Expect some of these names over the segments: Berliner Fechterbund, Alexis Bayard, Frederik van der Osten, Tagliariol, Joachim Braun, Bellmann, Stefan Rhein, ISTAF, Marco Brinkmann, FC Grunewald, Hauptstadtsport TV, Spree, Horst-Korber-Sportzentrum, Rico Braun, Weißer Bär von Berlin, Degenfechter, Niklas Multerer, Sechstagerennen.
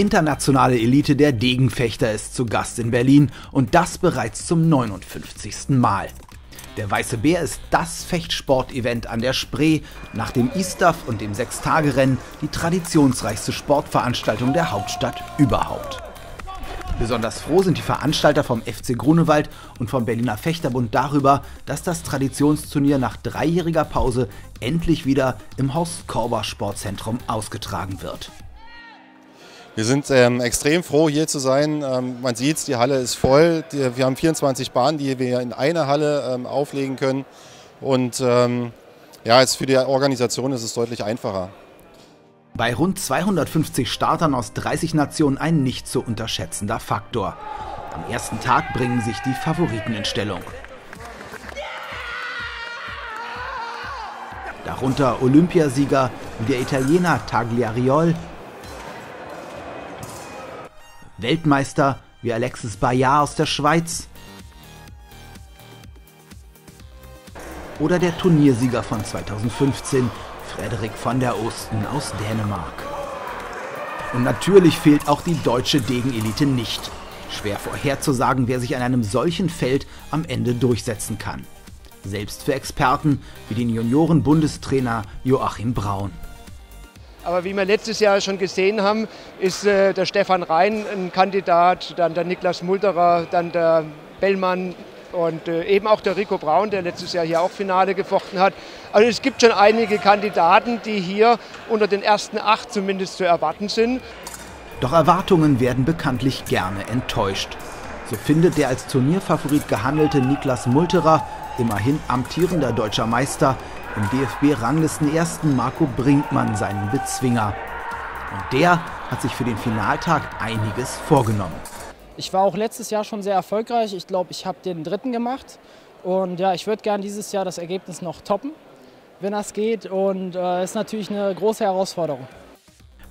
internationale Elite der Degenfechter ist zu Gast in Berlin und das bereits zum 59. Mal. Der Weiße Bär ist das Fechtsport-Event an der Spree, nach dem ISTAF und dem Sechstagerennen die traditionsreichste Sportveranstaltung der Hauptstadt überhaupt. Besonders froh sind die Veranstalter vom FC Grunewald und vom Berliner Fechterbund darüber, dass das Traditionsturnier nach dreijähriger Pause endlich wieder im Horst-Korber-Sportzentrum ausgetragen wird. Wir sind extrem froh, hier zu sein. Man sieht es, die Halle ist voll. Wir haben 24 Bahnen, die wir in einer Halle auflegen können. Und ja, für die Organisation ist es deutlich einfacher. Bei rund 250 Startern aus 30 Nationen ein nicht zu unterschätzender Faktor. Am ersten Tag bringen sich die Favoriten in Stellung. Darunter Olympiasieger wie der Italiener Tagliariol, Weltmeister wie Alexis Bayard aus der Schweiz oder der Turniersieger von 2015, Frederik van der Osten aus Dänemark. Und natürlich fehlt auch die deutsche Degenelite nicht. Schwer vorherzusagen, wer sich an einem solchen Feld am Ende durchsetzen kann. Selbst für Experten wie den Junioren-Bundestrainer Joachim Braun. Aber wie wir letztes Jahr schon gesehen haben, ist der Stefan Rhein ein Kandidat, dann der Niklas Multerer, dann der Bellmann und eben auch der Rico Braun, der letztes Jahr hier auch Finale gefochten hat. Also es gibt schon einige Kandidaten, die hier unter den ersten 8 zumindest zu erwarten sind. Doch Erwartungen werden bekanntlich gerne enttäuscht. So findet der als Turnierfavorit gehandelte Niklas Multerer, immerhin amtierender deutscher Meister, im DFB-Ranglisten-Ersten Marco Brinkmann seinen Bezwinger. Und der hat sich für den Finaltag einiges vorgenommen. Ich war auch letztes Jahr schon sehr erfolgreich. Ich glaube, ich habe den dritten gemacht. Und ja, ich würde gerne dieses Jahr das Ergebnis noch toppen, wenn das geht. Und ist natürlich eine große Herausforderung.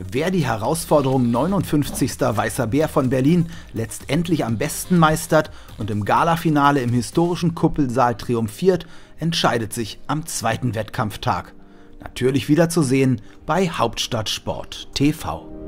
Wer die Herausforderung 59. Weißer Bär von Berlin letztendlich am besten meistert und im Galafinale im historischen Kuppelsaal triumphiert, entscheidet sich am zweiten Wettkampftag. Natürlich wieder zu sehen bei Hauptstadtsport TV.